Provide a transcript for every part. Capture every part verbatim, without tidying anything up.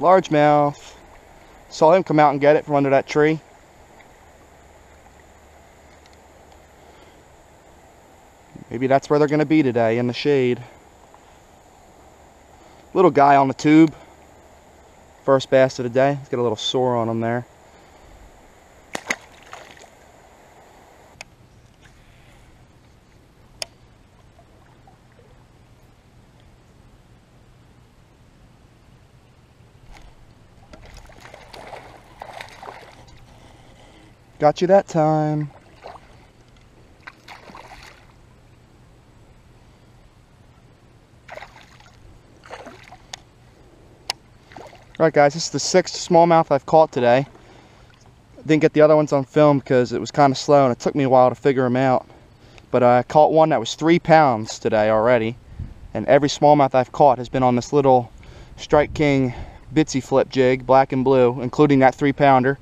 largemouth. Saw him come out and get it from under that tree. Maybe that's where they're going to be today, in the shade. Little guy on the tube. First bass of the day. He's got a little sore on him there. Got you that time. Alright guys, this is the sixth smallmouth I've caught today. Didn't get the other ones on film because it was kind of slow and it took me a while to figure them out. But I caught one that was three pounds today already. And every smallmouth I've caught has been on this little Strike King Bitsy Flip Jig, black and blue, including that three pounder.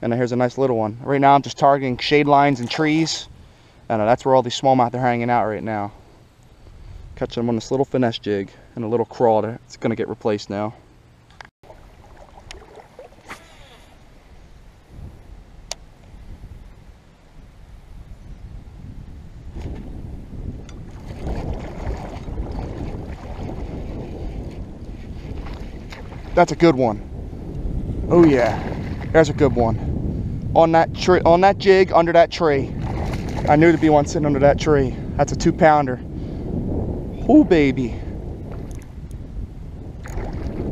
And here's a nice little one. Right now I'm just targeting shade lines and trees. And uh, that's where all these smallmouth are hanging out right now. Catching them on this little finesse jig and a little crawler. It's gonna get replaced now. That's a good one. Oh yeah. There's a good one. On that tree, on that jig, under that tree. I knew there'd be one sitting under that tree. That's a two pounder. Oh baby.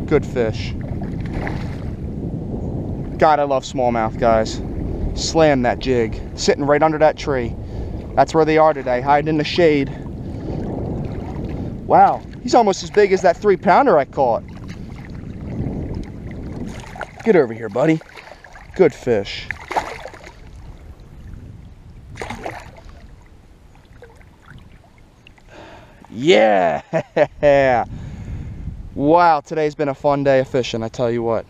Good fish. God, I love smallmouth, guys. Slam that jig. Sitting right under that tree. That's where they are today, hiding in the shade. Wow, he's almost as big as that three pounder I caught. Get over here, buddy. Good fish. Yeah! Wow, today's been a fun day of fishing, I tell you what.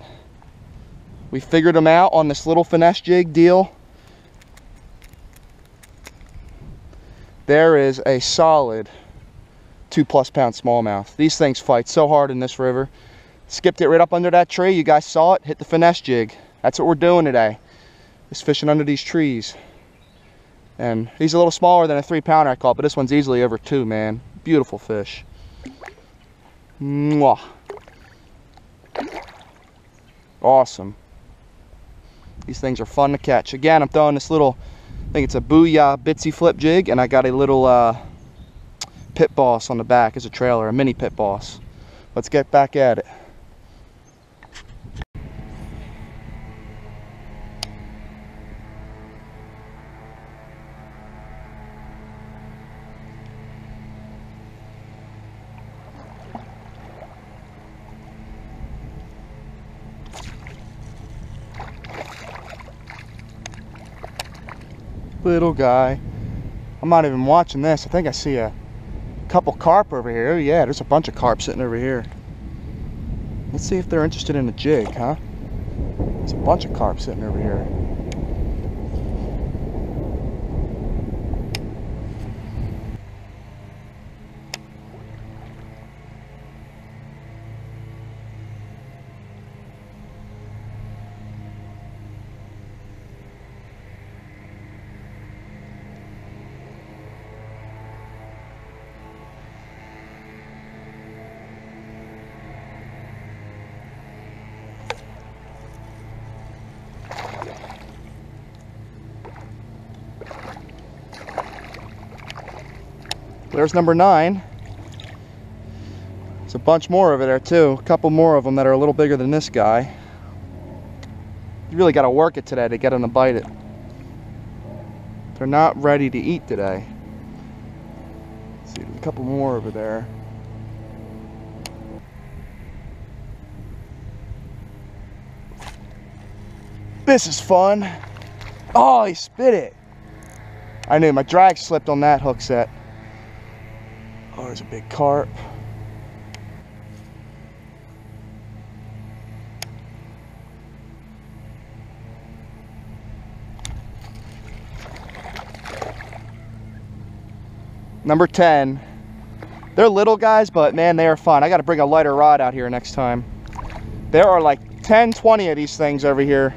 We figured them out on this little finesse jig deal. There is a solid two plus pound smallmouth. These things fight so hard in this river. Skipped it right up under that tree. You guys saw it, hit the finesse jig. That's what we're doing today, is fishing under these trees. And he's a little smaller than a three pounder I caught, but this one's easily over two, man. Beautiful fish. Mwah. Awesome. These things are fun to catch. Again, I'm throwing this little, I think it's a Booyah Bitsy Flip Jig, and I got a little uh, Pit Boss on the back as a trailer, a mini Pit Boss. Let's get back at it. Little guy. I'm not even watching this. I think I see a couple carp over here. Oh yeah, there's a bunch of carp sitting over here. Let's see if they're interested in a jig, huh? There's a bunch of carp sitting over here. There's number nine. There's a bunch more over there too. A couple more of them that are a little bigger than this guy. You really got to work it today to get them to bite it. They're not ready to eat today. Let's see, there's a couple more over there. This is fun. Oh, he spit it. I knew my drag slipped on that hook set. Oh, there's a big carp. Number ten. They're little guys, but man, they are fun. I got to bring a lighter rod out here next time. There are like ten, twenty of these things over here.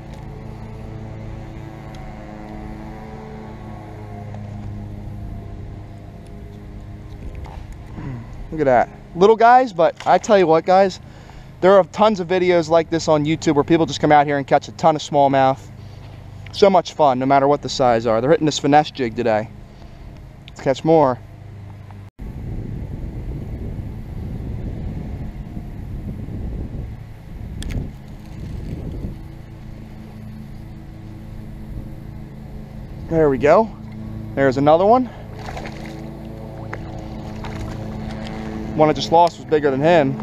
Look at that. Little guys, but I tell you what, guys, there are tons of videos like this on YouTube where people just come out here and catch a ton of smallmouth. So much fun, no matter what the size are. They're hitting this finesse jig today. Let's catch more. There we go. There's another one. One I just lost was bigger than him.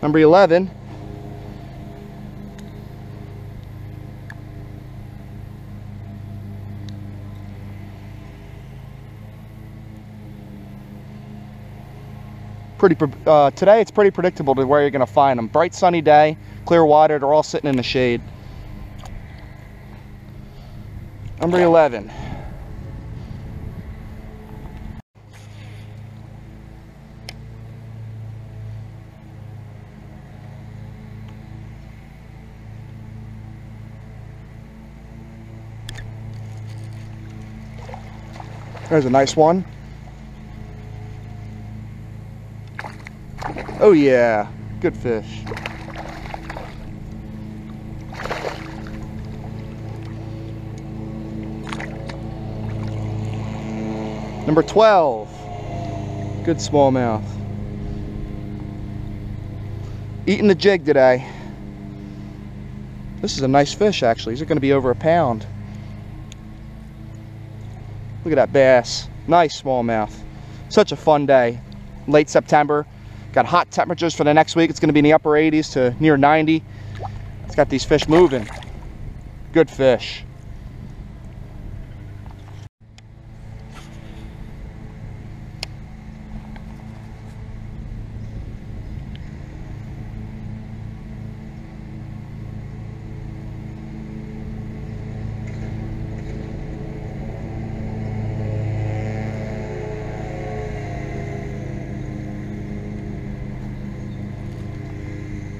Number eleven. Pretty uh, today it's pretty predictable to where you're gonna find them. Bright sunny day, clear water, they're all sitting in the shade. Number eleven. There's a nice one. Oh yeah, good fish. Number twelve, good smallmouth. Eating the jig today. This is a nice fish actually. These are gonna be over a pound. Look at that bass, nice smallmouth. Such a fun day, late September. Got hot temperatures for the next week. It's gonna be in the upper eighties to near ninety. It's got these fish moving. Good fish.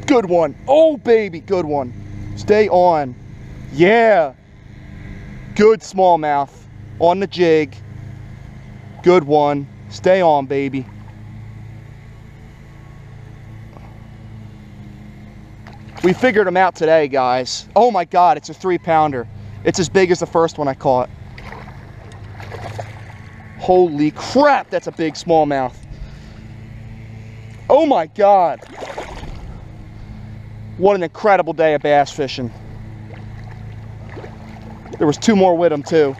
Good one. Oh baby, good one. Stay on. Yeah. Good smallmouth on the jig. Good one. Stay on, baby. We figured them out today, guys. Oh my God, it's a three pounder. It's as big as the first one I caught. Holy crap, that's a big smallmouth. Oh my God. What an incredible day of bass fishing. There was two more with him too.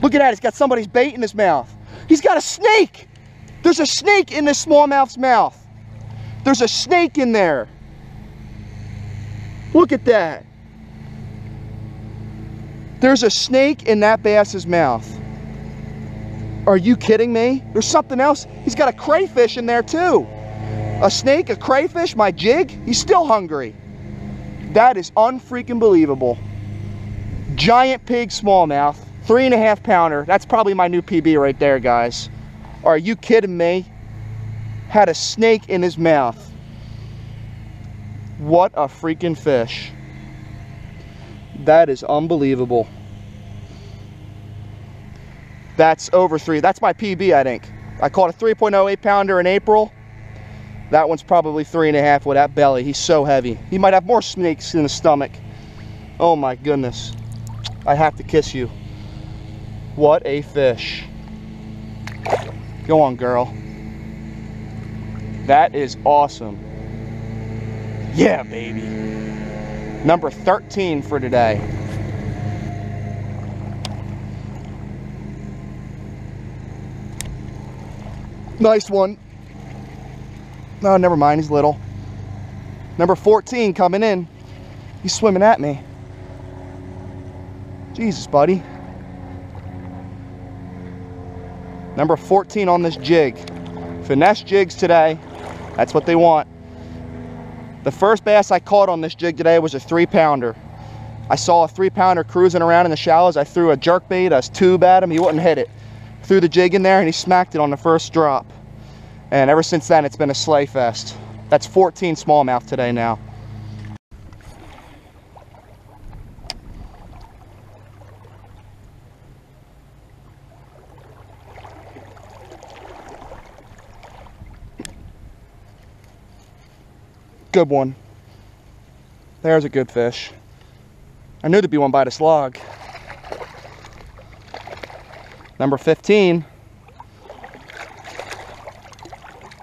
Look at that, he's got somebody's bait in his mouth. He's got a snake. There's a snake in this smallmouth's mouth. There's a snake in there. Look at that. There's a snake in that bass's mouth. Are you kidding me? There's something else. He's got a crayfish in there too. A snake, a crayfish, my jig, he's still hungry. That is unfreaking believable. Giant pig smallmouth, three and a half pounder. That's probably my new P B right there, guys. Are you kidding me? Had a snake in his mouth. What a freaking fish. That is unbelievable. That's over three. That's my P B, I think. I caught a three point oh eight pounder in April. That one's probably three and a half with that belly. He's so heavy. He might have more snakes in his stomach. Oh my goodness. I have to kiss you. What a fish. Go on, girl. That is awesome. Yeah, baby. Number thirteen for today. Nice one. No, never mind, he's little. Number fourteen coming in. He's swimming at me. Jesus, buddy. Number fourteen on this jig. Finesse jigs today. That's what they want. The first bass I caught on this jig today was a three pounder. I saw a three pounder cruising around in the shallows. I threw a jerkbait, a tube at him. He wouldn't hit it. Threw the jig in there and he smacked it on the first drop. And ever since then, it's been a sleigh fest. That's fourteen smallmouth today now. Good one. There's a good fish. I knew there'd be one by this log. Number fifteen.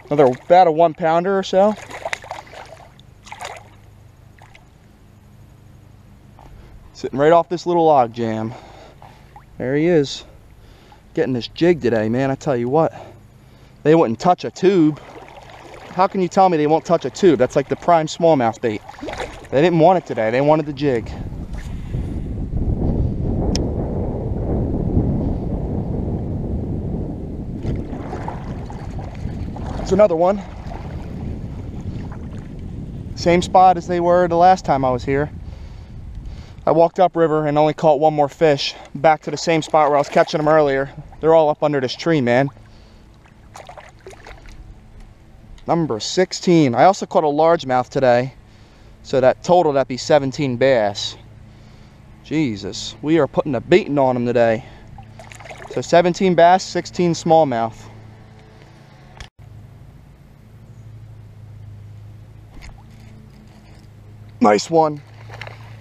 Another about a one pounder or so. Sitting right off this little log jam. There he is. Getting this jig today, man. I tell you what. They wouldn't touch a tube. How can you tell me they won't touch a tube? That's like the prime smallmouth bait. They didn't want it today. They wanted the jig. It's another one. Same spot as they were the last time I was here. I walked up river and only caught one more fish. Back to the same spot where I was catching them earlier. They're all up under this tree, man. Number sixteen. I also caught a largemouth today, so that total, that'd be seventeen bass. Jesus, we are putting a beating on them today. So seventeen bass, sixteen smallmouth. Nice one.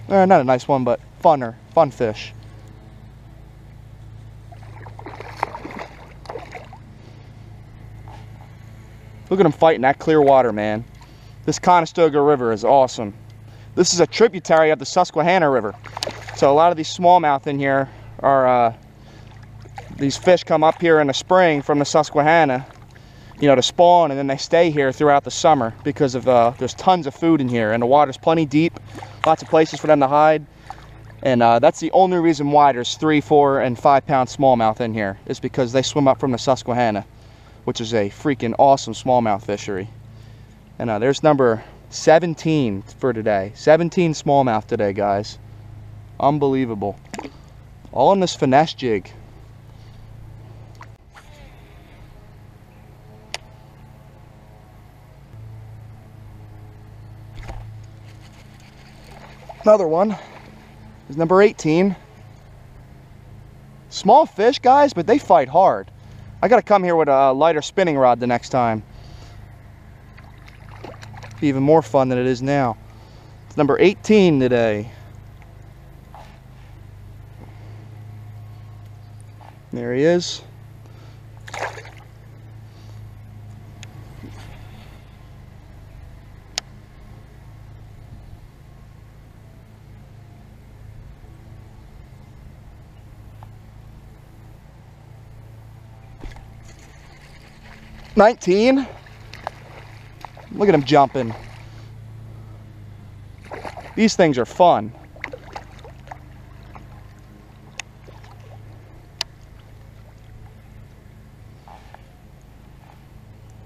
Eh, not a nice one, but funner, fun fish. Look at them fighting that clear water, man. This Conestoga River is awesome. This is a tributary of the Susquehanna River. So a lot of these smallmouth in here are, uh, these fish come up here in the spring from the Susquehanna, you know, to spawn, and then they stay here throughout the summer because of, uh, there's tons of food in here and the water's plenty deep, lots of places for them to hide. And uh, that's the only reason why there's three, four, and five pound smallmouth in here, is because they swim up from the Susquehanna, which is a freaking awesome smallmouth fishery. And uh, there's number seventeen for today. seventeen smallmouth today, guys. Unbelievable. All in this finesse jig. Another one is number eighteen. Small fish, guys, but they fight hard. I gotta come here with a lighter spinning rod the next time. Be even more fun than it is now. It's number eighteen today. There he is. nineteen. Look at him jumping. These things are fun.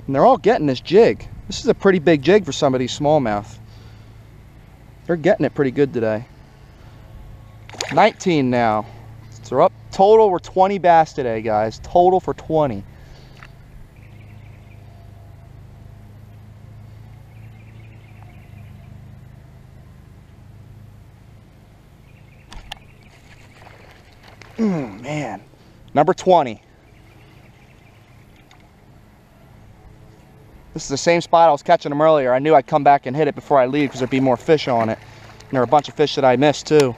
And they're all getting this jig. This is a pretty big jig for somebody's smallmouth. They're getting it pretty good today. nineteen now. So we're up total, we're twenty bass today, guys. Total for twenty. Mm, man, number twenty. This is the same spot I was catching them earlier. I knew I'd come back and hit it before I leave because there'd be more fish on it. And there are a bunch of fish that I missed too.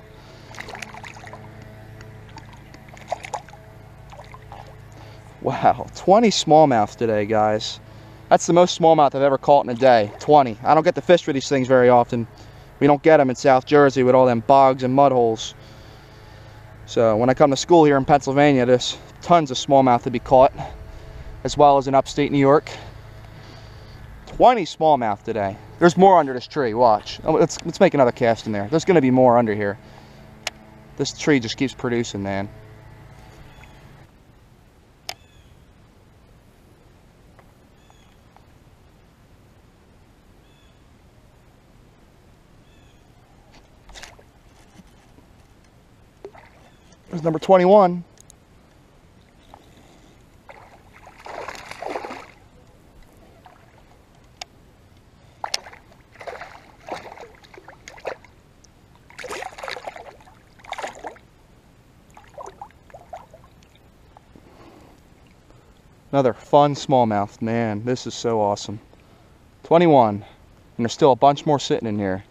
Wow, twenty smallmouth today, guys. That's the most smallmouth I've ever caught in a day. twenty. I don't get to fish for these things very often. We don't get them in South Jersey with all them bogs and mud holes. So when I come to school here in Pennsylvania, there's tons of smallmouth to be caught, as well as in upstate New York. twenty smallmouth today. There's more under this tree, watch. Oh, let's, let's make another cast in there. There's gonna be more under here. This tree just keeps producing, man. Number twenty-one. Another fun smallmouth. Man, this is so awesome. twenty-one. And there's still a bunch more sitting in here.